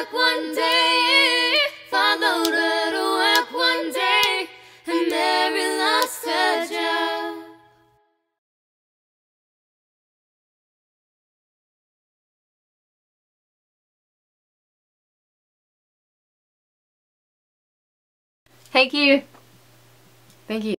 work one day, if I load her to work one day, and Mary lost her job. Thank you. Thank you.